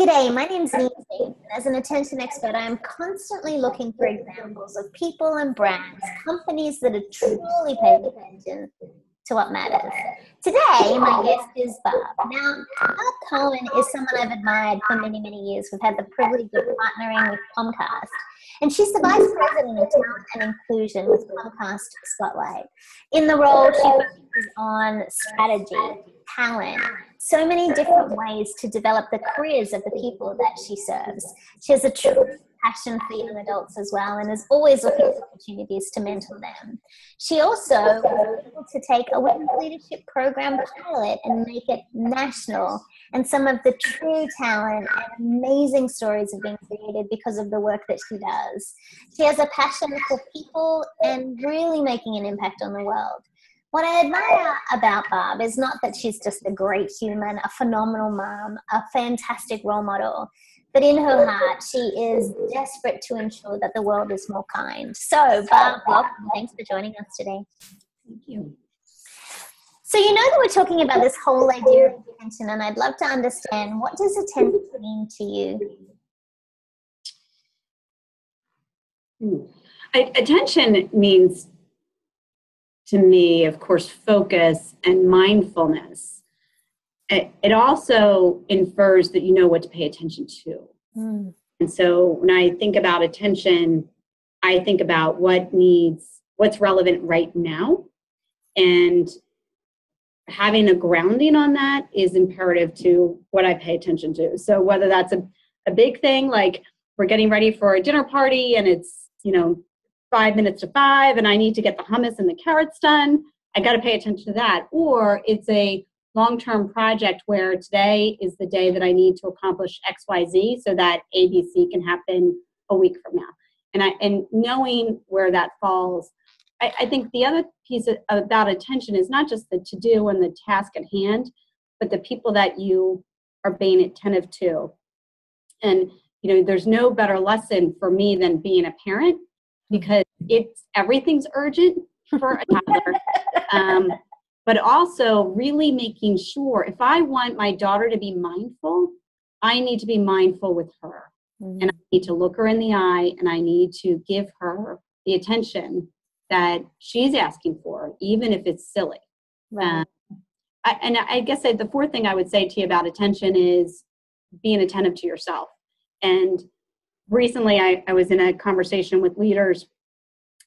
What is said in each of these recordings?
G'day, my name's Neen James, and as an attention expert, I am constantly looking for examples of people and brands, companies that are truly paying attention to what matters. Today, my guest is Barb. Now, Barb Cowan is someone I've admired for many, many years. We've had the privilege of partnering with Comcast, and she's the Vice President of Talent and Inclusion with Comcast Spotlight. In the role, she focuses on strategy, talent, so many different ways to develop the careers of the people that she serves. She has a true passion for young adults as well and is always looking for opportunities to mentor them. She also was able to take a women's leadership program pilot and make it national, and some of the true talent and amazing stories have been created because of the work that she does. She has a passion for people and really making an impact on the world. What I admire about Barb is not that she's just a great human, a phenomenal mom, a fantastic role model, but in her heart, she is desperate to ensure that the world is more kind. So, Barb, welcome. Thanks for joining us today. Thank you. So, you know that we're talking about this whole idea of attention, and I'd love to understand, what does attention mean to you? Attention means, to me, of course, focus and mindfulness. It also infers that you know what to pay attention to. Mm. And so when I think about attention, I think about what's relevant right now. And having a grounding on that is imperative to what I pay attention to. So whether that's a big thing, like we're getting ready for a dinner party and it's, 5 minutes to 5 and I need to get the hummus and the carrots done, I got to pay attention to that. Or it's a long-term project where today is the day that I need to accomplish XYZ so that ABC can happen a week from now. And knowing where that falls, I think the other piece about attention is not just the to-do and the task at hand, but the people that you are being attentive to. And, there's no better lesson for me than being a parent, because everything's urgent for a toddler, but also really making sure if I want my daughter to be mindful, I need to be mindful with her, mm-hmm. and I need to look her in the eye, and I need to give her the attention that she's asking for, even if it's silly. Right. I guess the fourth thing I would say to you about attention is being attentive to yourself. And recently, I was in a conversation with leaders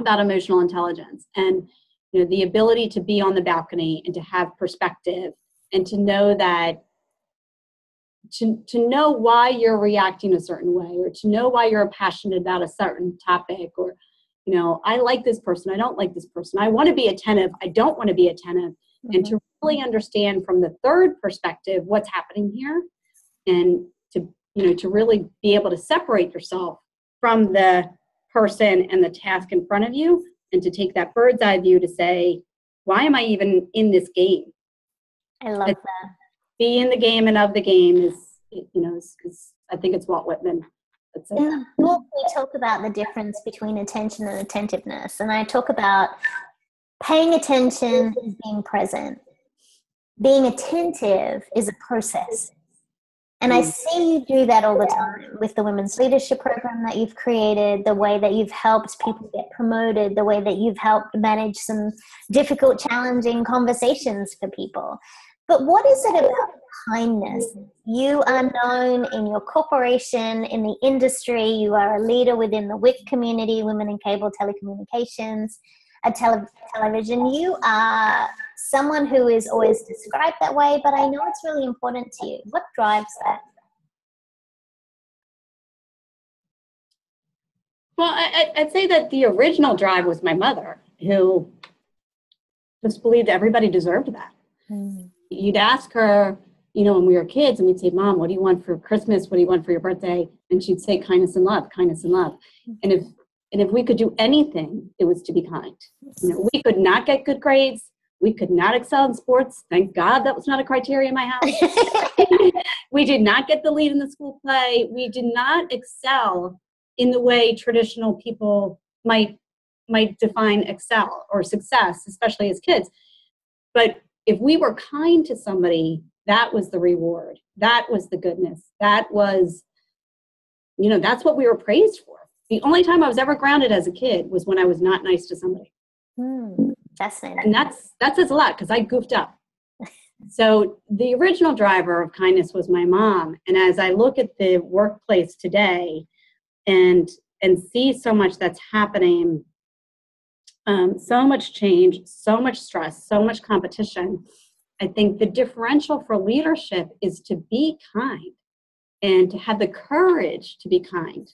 about emotional intelligence and the ability to be on the balcony and to have perspective and to know that, to know why you're reacting a certain way, or to know why you're passionate about a certain topic, or, I like this person, I don't like this person, I want to be attentive, I don't want to be attentive, mm-hmm. and to really understand from the third perspective what's happening here, and to really be able to separate yourself from the person and the task in front of you, and to take that bird's eye view to say, why am I even in this game? I love that. Be in the game and of the game is I think it's Walt Whitman. That's it. In the book, we talk about the difference between attention and attentiveness. And I talk about paying attention is being present. Being attentive is a process. And I see you do that all the time with the women's leadership program that you've created, the way that you've helped people get promoted, the way that you've helped manage some difficult, challenging conversations for people. But what is it about kindness? You are known in your corporation, in the industry. You are a leader within the WIC community, Women in Cable Telecommunications, television. You are someone who is always described that way, but I know it's really important to you. What drives that? Well, I'd say that the original drive was my mother, who just believed everybody deserved that. Mm. You'd ask her, when we were kids, and we'd say, Mom, what do you want for Christmas? What do you want for your birthday? And she'd say, kindness and love, kindness and love. Mm-hmm. And if we could do anything, it was to be kind. We could not get good grades. We could not excel in sports. Thank God that was not a criteria in my house. We did not get the lead in the school play. We did not excel in the way traditional people might define excel or success, especially as kids. But if we were kind to somebody, That was the reward. That was the goodness. That was, you know, that's what we were praised for. The only time I was ever grounded as a kid was when I was not nice to somebody. Fascinating. And that says a lot because I goofed up. So the original driver of kindness was my mom. And as I look at the workplace today and see so much that's happening, so much change, so much stress, so much competition, I think the differential for leadership is to be kind and to have the courage to be kind.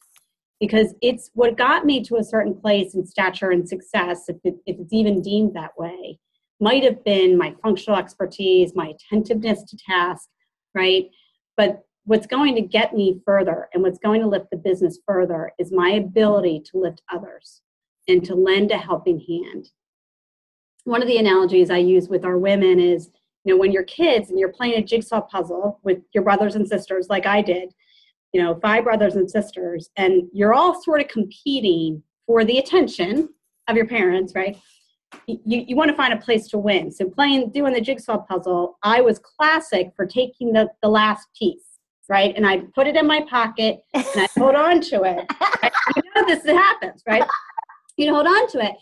Because it's what got me to a certain place in stature and success, if it's even deemed that way, might have been my functional expertise, my attentiveness to task, right? But what's going to get me further and what's going to lift the business further is my ability to lift others and to lend a helping hand. One of the analogies I use with our women is, you know, when you're kids and you're playing a jigsaw puzzle with your brothers and sisters like I did, you know, 5 brothers and sisters, and you're all sort of competing for the attention of your parents, right? You want to find a place to win. So doing the jigsaw puzzle, I was classic for taking the last piece, right? And I put it in my pocket and I hold on to it. Right? You know this happens, right? You hold on to it.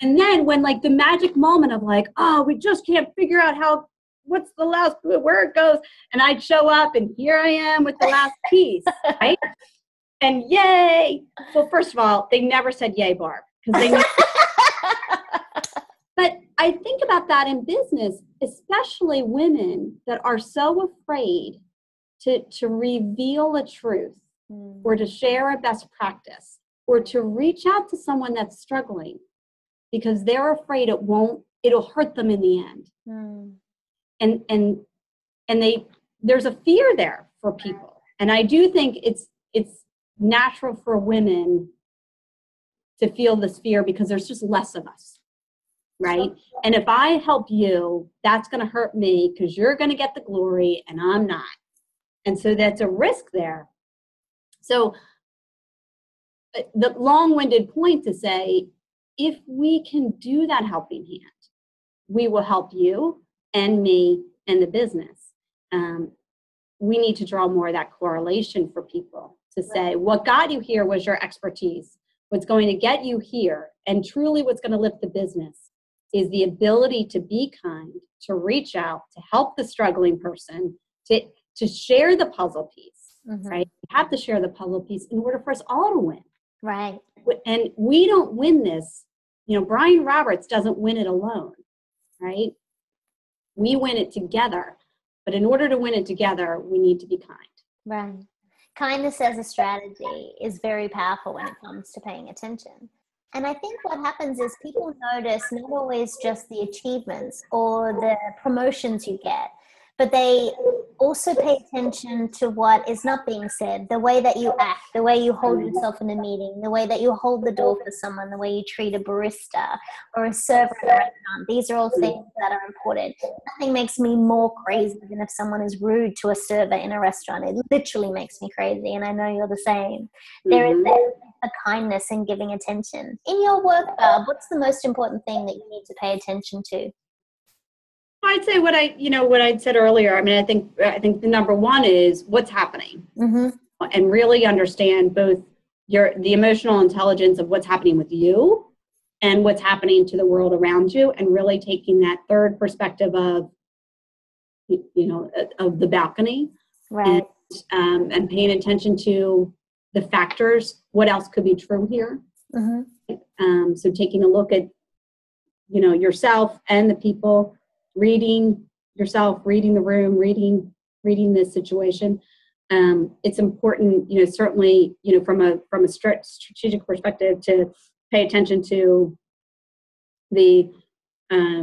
And then when like the magic moment of like, oh, we just can't figure out what's the last, where it goes. And I'd show up and here I am with the last piece, right? And yay. Well, first of all, they never said yay, Barb. But I think about that in business, especially women that are so afraid to reveal a truth or to share a best practice or to reach out to someone that's struggling because they're afraid it'll hurt them in the end. And there's a fear there for people. And I do think it's natural for women to feel this fear because there's just less of us, right? And if I help you, that's going to hurt me because you're going to get the glory and I'm not. And so that's a risk there. So the long-winded point to say, if we can do that helping hand, we will help you and me and the business. We need to draw more of that correlation for people to say, what got you here was your expertise. What's going to get you here and truly what's going to lift the business is the ability to be kind, to reach out, to help the struggling person, to share the puzzle piece, right? You have to share the puzzle piece in order for us all to win. Right. And we don't win this. You know, Brian Roberts doesn't win it alone, right? We win it together, but in order to win it together, we need to be kind. Right. Kindness as a strategy is very powerful when it comes to paying attention. And I think what happens is people notice not always just the achievements or the promotions you get, but they also pay attention to what is not being said, the way that you act, the way you hold yourself in a meeting, the way that you hold the door for someone, the way you treat a barista or a server at a restaurant. These are all things that are important. Nothing makes me more crazy than if someone is rude to a server in a restaurant. It literally makes me crazy, and I know you're the same. There is a kindness in giving attention. In your work, Barb, what's the most important thing that you need to pay attention to? I'd say what I'd said earlier. I mean, I think the number one is what's happening, and really understand both the emotional intelligence of what's happening with you and what's happening to the world around you, and really taking that third perspective of, you know, of the balcony, right? And paying attention to the factors. What else could be true here? So taking a look at, you know, yourself and the people. Reading yourself, reading the room, reading this situation. It's important, you know, certainly, you know, from a strategic perspective to pay attention to the, you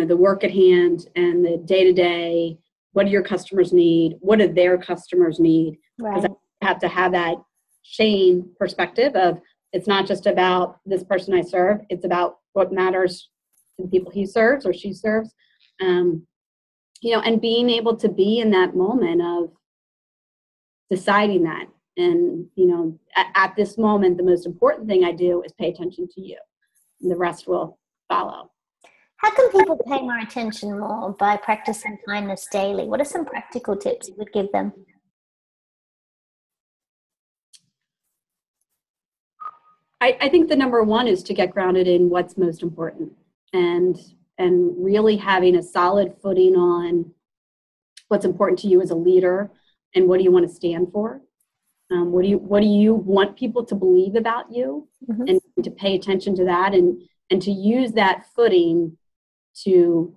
know, the work at hand and the day-to-day, what do your customers need? What do their customers need? Right. Because I have to have that chain perspective of it's not just about this person I serve. It's about what matters to the people he serves or she serves. You know, and being able to be in that moment of deciding that. And, you know, at this moment, the most important thing I do is pay attention to you. And the rest will follow. How can people pay more attention more by practicing kindness daily? What are some practical tips you would give them? I think the number one is to get grounded in what's most important, and really having a solid footing on what's important to you as a leader and what do you want to stand for. What do you want people to believe about you, mm-hmm. and to pay attention to that and to use that footing to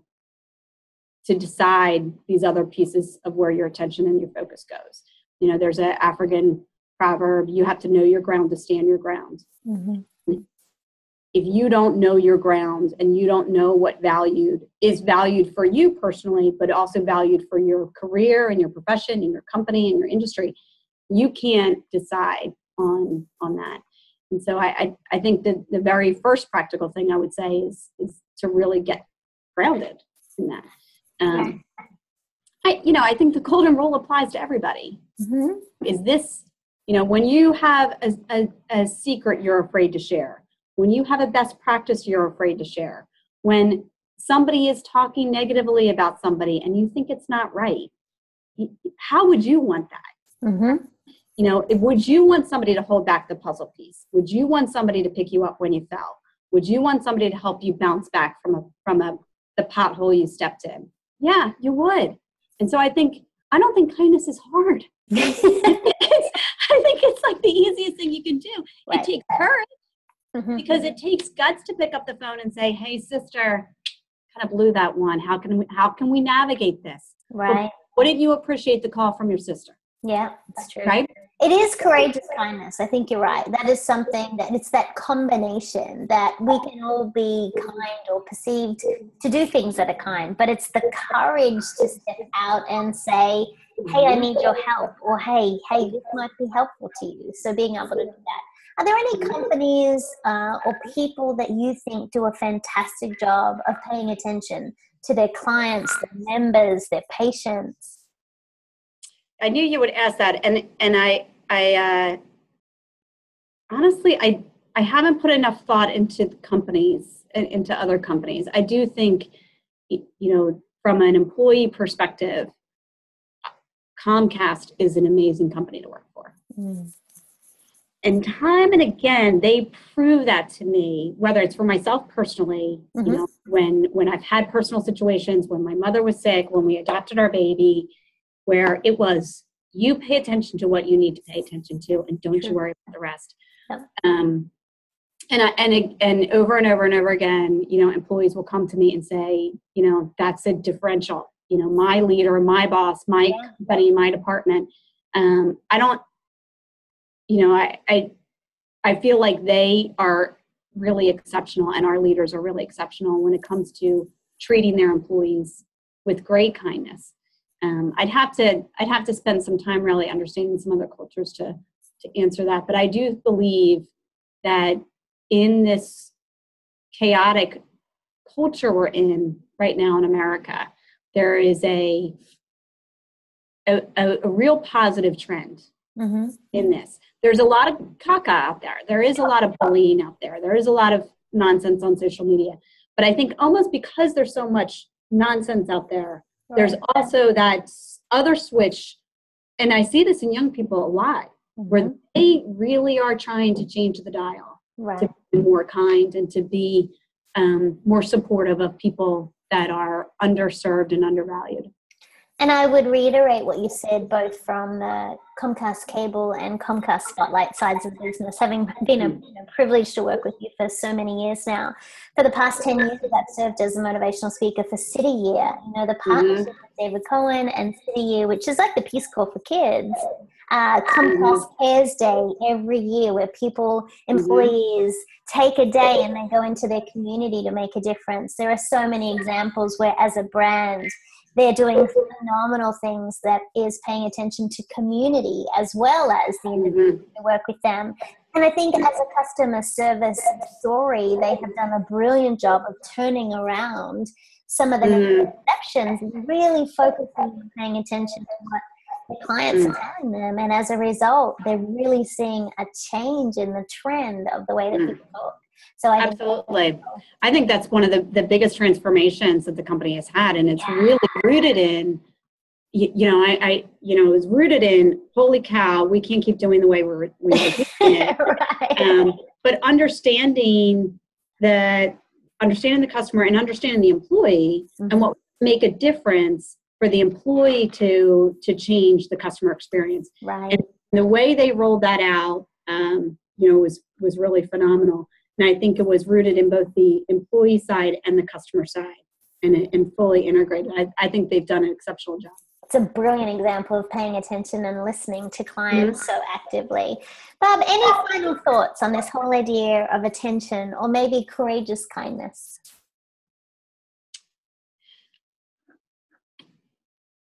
decide these other pieces of where your attention and your focus goes. You know, there's an African proverb, you have to know your ground to stand your ground. Mm-hmm. If you don't know your ground and you don't know what is valued for you personally, but also valued for your career and your profession and your company and your industry, you can't decide on that. And so I think that the very first practical thing I would say is to really get grounded in that. I think the golden rule applies to everybody. Mm-hmm. Is this, you know, when you have a secret you're afraid to share, when you have a best practice you're afraid to share, when somebody is talking negatively about somebody and you think it's not right, how would you want that? Mm-hmm. You know, would you want somebody to hold back the puzzle piece? Would you want somebody to pick you up when you fell? Would you want somebody to help you bounce back from the pothole you stepped in? Yeah, you would. And so I don't think kindness is hard. I think it's like the easiest thing you can do. Right. It takes courage, mm-hmm. because it takes guts to pick up the phone and say, "Hey, sister, kind of blew that one. How can we navigate this?" Right. Well, wouldn't you appreciate the call from your sister? Yeah, that's true. Right. It is courageous kindness. I think you're right. That is something that it's that combination that we can all be kind or perceived to do things that are kind, but it's the courage to step out and say, hey, I need your help, or hey, this might be helpful to you. So being able to do that. Are there any companies or people that you think do a fantastic job of paying attention to their clients, their members, their patients? I knew you would ask that, and I honestly, I haven't put enough thought into the companies and into other companies. I do think, you know, from an employee perspective, Comcast is an amazing company to work for. Mm. And time and again, they prove that to me, whether it's for myself personally, mm-hmm. you know, when I've had personal situations, when my mother was sick, when we adopted our baby, where it was, you pay attention to what you need to pay attention to, and don't you worry about the rest. Yeah. And over and over again, you know, employees will come to me and say, you know, that's a differential. You know, my leader, my boss, my company, my department. I feel like they are really exceptional, and our leaders are really exceptional when it comes to treating their employees with great kindness. I'd have to spend some time really understanding some other cultures to answer that. But I do believe that in this chaotic culture we're in right now in America, there is a real positive trend, mm-hmm. in this. There's a lot of caca out there. There is a lot of bullying out there. There is a lot of nonsense on social media. But I think almost because there's so much nonsense out there, there's also that other switch, and I see this in young people a lot, where they really are trying to change the dial, right. to be more kind and to be more supportive of people that are underserved and undervalued. And I would reiterate what you said, both from the Comcast Cable and Comcast Spotlight sides of the business, having been a privilege to work with you for so many years now. For the past 10 years, I've served as a motivational speaker for City Year. You know, the partnership with David Cohen and City Year, which is like the Peace Corps for kids. Comcast Cares Day every year, where people, employees, take a day and they go into their community to make a difference. There are so many examples where, as a brand, they're doing phenomenal things that is paying attention to community as well as the individual who work with them. And I think as a customer service story, they have done a brilliant job of turning around some of the perceptions and really focusing on paying attention to what the clients are telling them. And as a result, they're really seeing a change in the trend of the way that people talk. So I absolutely think I think that's one of the biggest transformations that the company has had, and it's really rooted in it was rooted in, holy cow, we can't keep doing the way we're doing it. Right. But understanding the customer and understanding the employee, mm-hmm. and what make a difference for the employee to change the customer experience. Right. And the way they rolled that out, was really phenomenal. And I think it was rooted in both the employee side and the customer side, and fully integrated. I think they've done an exceptional job. It's a brilliant example of paying attention and listening to clients so actively. Barb, any final thoughts on this whole idea of attention, or maybe courageous kindness?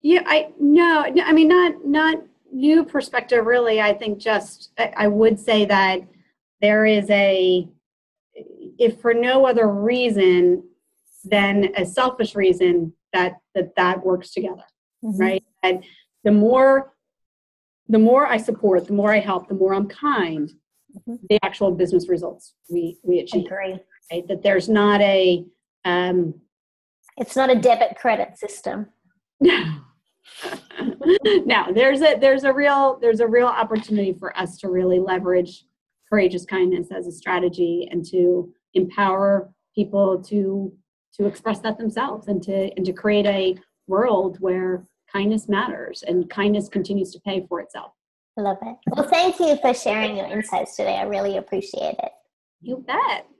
Yeah, not new perspective, really. I think I would say that there is if for no other reason than a selfish reason, that works together. Mm-hmm. Right? And the more I support, the more I help, the more I'm kind, mm-hmm. the actual business results we achieve. Agree. Right? That there's not a... it's not a debit credit system. No. No, there's a real opportunity for us to really leverage courageous kindness as a strategy, and to empower people to express that themselves, and to create a world where kindness matters and kindness continues to pay for itself. Love it. Well, thank you for sharing your insights today. I really appreciate it. You bet.